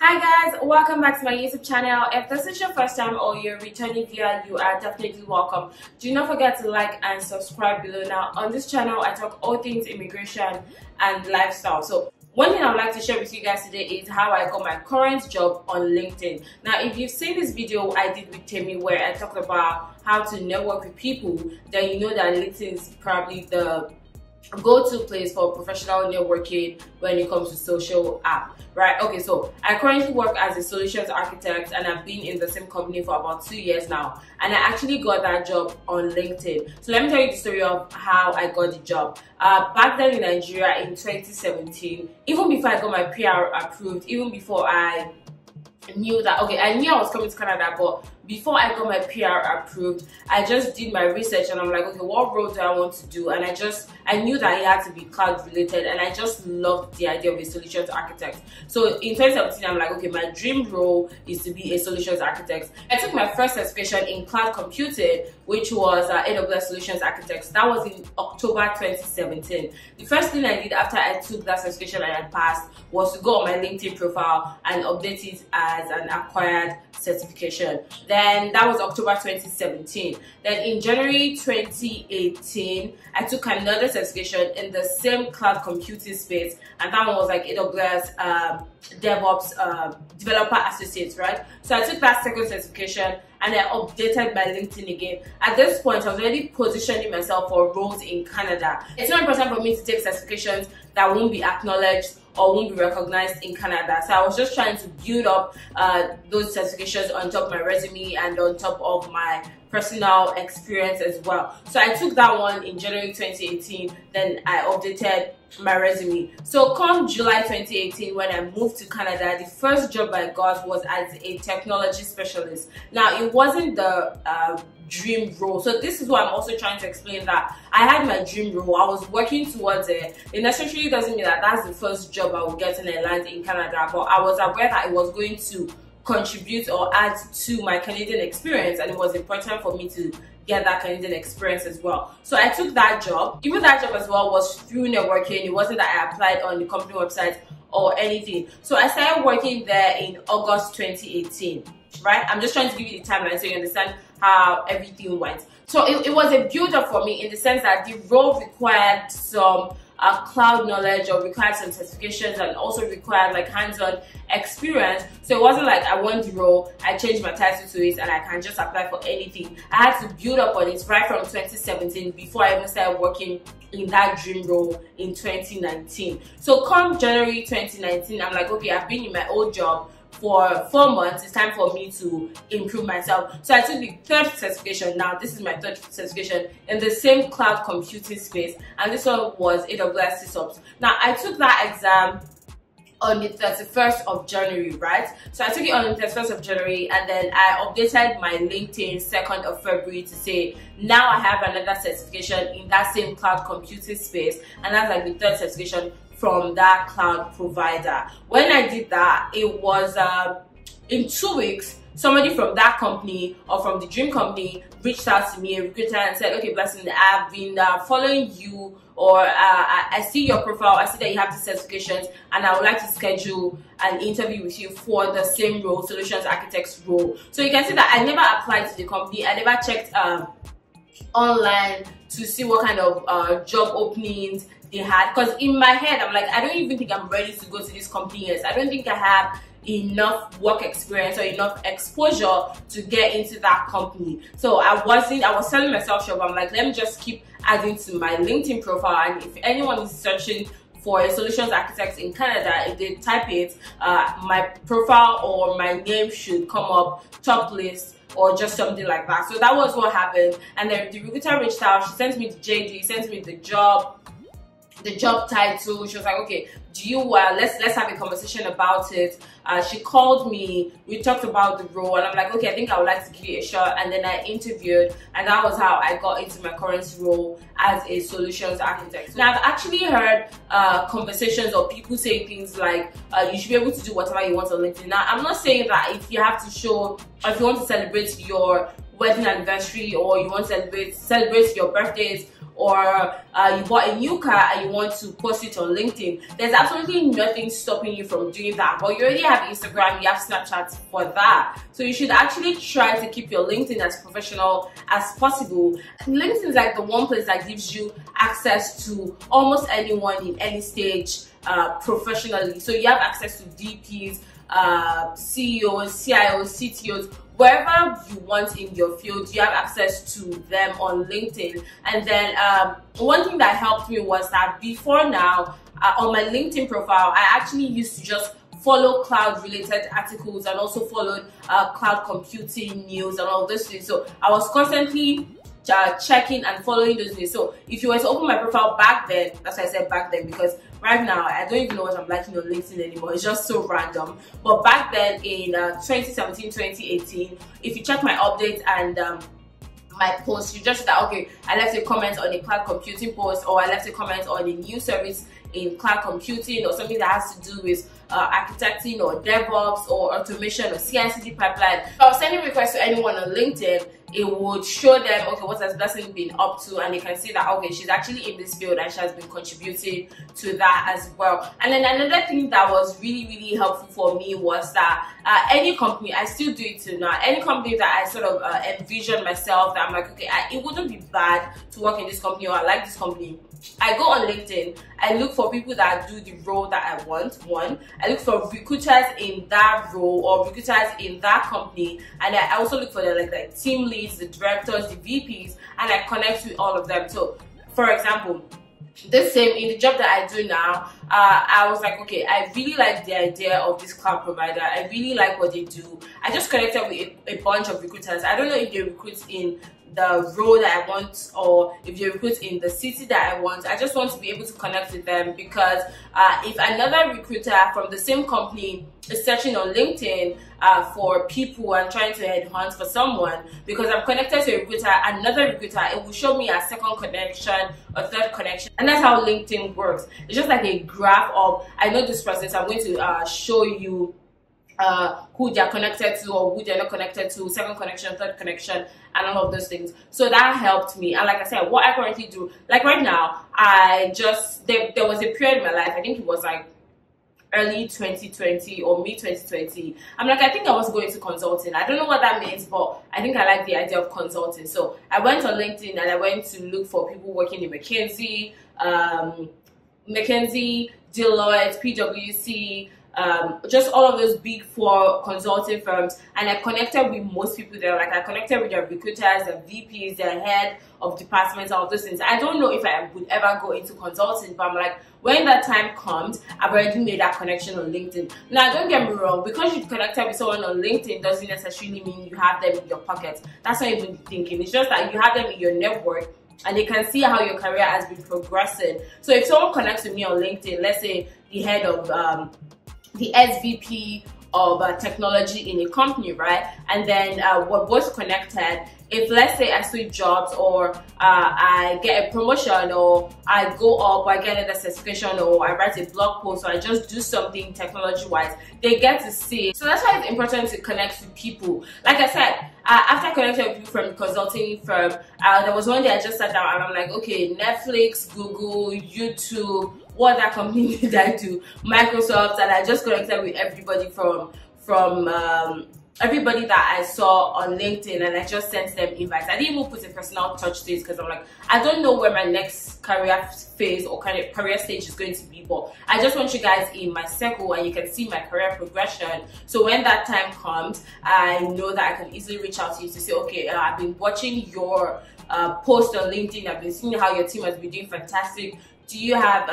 Hi guys, welcome back to my YouTube channel. If this is your first time or you're a returning viewer, you are definitely welcome. Do not forget to like and subscribe below. Now, on this channel, I talk all things immigration and lifestyle. So one thing I would like to share with you guys today is how I got my current job on LinkedIn. Now, if you've seen this video I did with Tammy where I talked about how to network with people, then you know that LinkedIn is probably the go-to place for professional networking when it comes to social app, right? Okay, so I currently work as a solutions architect and I've been in the same company for about 2 years now, and I actually got that job on LinkedIn. So let me tell you the story of how I got the job. Back then in Nigeria in 2017, even before I got my PR approved, even before I knew that, okay, I knew I was coming to Canada, but before I got my PR approved, I just did my research and I'm like, okay, what role do I want to do? And I knew that it had to be cloud related, and I just loved the idea of a solutions architect. So in 2017, I'm like, okay, my dream role is to be a solutions architect. I took my first certification in cloud computing, which was AWS Solutions Architect. That was in October 2017. The first thing I did after I took that certification and I passed was to go on my LinkedIn profile and update it as an acquired certification. Then that was October 2017. Then in January 2018, I took another certification in the same cloud computing space, and that one was like AWS DevOps Developer Associate, right? So I took that second certification and I updated my LinkedIn again. At this point, I was already positioning myself for roles in Canada. It's not important for me to take certifications that won't be acknowledged or won't be recognized in Canada. So I was just trying to build up those certifications on top of my resume and on top of my personal experience as well. So I took that one in January 2018, then I updated my resume. So come July 2018, when I moved to Canada, the first job I got was as a technology specialist. Now, it wasn't the dream role. So this is what I'm also trying to explain, that I had my dream role. I was working towards it. It necessarily doesn't mean that that's the first job I would get in a land in Canada, but I was aware that it was going to contribute or add to my Canadian experience, and it was important for me to get that Canadian experience as well. So I took that job. Even that job as well was through networking. It wasn't that I applied on the company website or anything. So I started working there in August 2018, right? I'm just trying to give you the timeline so you understand how everything went. So it was a build-up for me in the sense that the role required some cloud knowledge, or required some certifications, and also required like hands-on experience. So it wasn't like I want the role, I changed my title to it, and I can just apply for anything. I had to build up on it right from 2017 before I even started working in that dream role in 2019. So come January 2019, I'm like, okay, I've been in my old job for 4 months, it's time for me to improve myself. So I took the third certification. Now this is my third certification in the same cloud computing space, and this one was AWS DevOps. Now I took that exam on the 31st of January, right? So I took it on the 31st of January, and then I updated my LinkedIn 2nd of February to say, now I have another certification in that same cloud computing space, and that's like the third certification from that cloud provider. When I did that, it was in 2 weeks, somebody from that company or from the dream company reached out to me, a recruiter, and said, okay, Blessing, I've been following you, or I see your profile, I see that you have the certifications, and I would like to schedule an interview with you for the same role, solutions architect's role. So you can see that I never applied to the company, I never checked online to see what kind of job openings they had, because in my head I'm like, I don't even think I'm ready to go to this company yet. I don't think I have enough work experience or enough exposure to get into that company. So I was selling myself short. I'm like, let me just keep adding to my LinkedIn profile, and if anyone is searching for a solutions architect in Canada, if they type it, my profile or my name should come up top list, or just something like that. So that was what happened. And then the recruiter reached out, she sent me the JD, sent me the job title. She was like, okay, do you let's have a conversation about it. She called me, we talked about the role, and I'm like, okay, I think I would like to give it a shot. And then I interviewed, and that was how I got into my current role as a solutions architect. Now I've actually heard conversations or people say things like, you should be able to do whatever you want on LinkedIn. Now I'm not saying that if you have to show, or if you want to celebrate your wedding anniversary, or you want to celebrate your birthdays, or you bought a new car and you want to post it on LinkedIn, there's absolutely nothing stopping you from doing that. But you already have Instagram, you have Snapchat for that. So you should actually try to keep your LinkedIn as professional as possible. LinkedIn is like the one place that gives you access to almost anyone in any stage professionally. So you have access to DPs, CEOs, CIOs, CTOs, wherever you want in your field, you have access to them on LinkedIn. And then one thing that helped me was that before now, on my LinkedIn profile, I actually used to just follow cloud-related articles and also followed cloud computing news and all those things. So I was constantly checking and following those things. So if you were to open my profile back then, that's why I said back then, because right now I don't even know what I'm liking on LinkedIn anymore. It's just so random. But back then in 2017, 2018, if you check my updates and my posts, you just that, okay, I left a comment on a cloud computing post, or I left a comment on a new service in cloud computing, or something that has to do with architecting or DevOps or automation or CI/CD pipeline. If I was sending requests to anyone on LinkedIn, it would show them, okay, what has Blessing been up to, and they can see that, okay, she's actually in this field and she has been contributing to that as well. And then another thing that was really, really helpful for me was that any company, I still do it till now, any company that I sort of envision myself that I'm like, okay, it wouldn't be bad to work in this company, or I like this company, I go on LinkedIn, I look for people that do the role that I want, one. I look for recruiters in that role or recruiters in that company, and I also look for the like team leads, the directors, the VPs, and I connect with all of them. So, for example, this same in the job that I do now, I was like, okay, I really like the idea of this cloud provider. I really like what they do. I just connected with a bunch of recruiters. I don't know if they recruit in the role that I want, or if you recruit in the city that I want. I just want to be able to connect with them, because if another recruiter from the same company is searching on LinkedIn for people and trying to headhunt for someone, because I'm connected to a recruiter, another recruiter, it will show me a second connection or third connection. And that's how LinkedIn works. It's just like a graph of, I know this process, I'm going to show you who they're connected to or who they're not connected to, second connection, third connection, and all of those things. So that helped me. And like I said, what I currently do, like right now, I just, there was a period in my life, I think it was like early 2020 or mid 2020, I'm like, I think I was going to consulting. I don't know what that means, but I think I like the idea of consulting. So I went on LinkedIn and I went to look for people working in McKinsey, Deloitte, PwC, just all of those big four consulting firms, and I connected with most people there. Like I connected with their recruiters, their VPs, their head of departments, all of those things. I don't know if I would ever go into consulting, but I'm like, when that time comes, I've already made that connection on LinkedIn. Now, don't get me wrong, because you've connected with someone on LinkedIn doesn't necessarily mean you have them in your pocket. That's not even thinking. It's just that you have them in your network, and they can see how your career has been progressing. So if someone connects with me on LinkedIn, let's say the head of the SVP of technology in a company, right? And then we're both connected. If let's say I switch jobs, or I get a promotion, or I go up, or I get another certification, or I write a blog post, or I just do something technology-wise, they get to see. So that's why it's important to connect with people. Like I said, after connecting with people from the consulting firm, there was one day I just sat down and I'm like, okay, Netflix, Google, YouTube, what that company did I do? Microsoft. And I just connected with everybody from everybody that I saw on LinkedIn, and I just sent them invites. I didn't even put a personal touch to it, because I'm like, I don't know where my next career phase or career stage is going to be, but I just want you guys in my circle and you can see my career progression. So when that time comes, I know that I can easily reach out to you to say, okay, I've been watching your post on LinkedIn. I've been seeing how your team has been doing fantastic. Do you have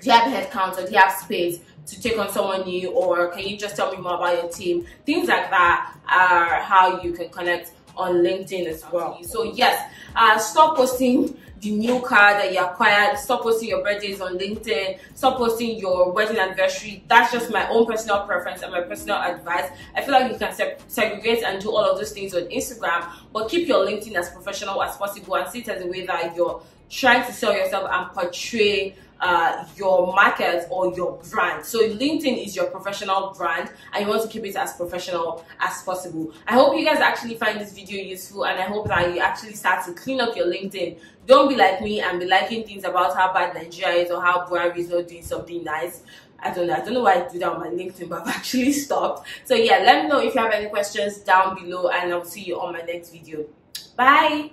headcount, or do you have space to take on someone new, or can you just tell me more about your team? Things like that are how you can connect on LinkedIn as well. So yes, stop posting the new car that you acquired, stop posting your birthdays on LinkedIn, stop posting your wedding anniversary. That's just my own personal preference and my personal advice. I feel like you can segregate and do all of those things on Instagram, but keep your LinkedIn as professional as possible, and see it as a way that you're trying to sell yourself and portray your market or your brand. So LinkedIn is your professional brand and you want to keep it as professional as possible. I hope you guys actually find this video useful, and I hope that you actually start to clean up your LinkedIn. Don't be like me and be liking things about how bad Nigeria is or how Buhari is not doing something nice. I don't know why I do that on my LinkedIn, but I've actually stopped. So yeah, let me know if you have any questions down below, and I'll see you on my next video. Bye.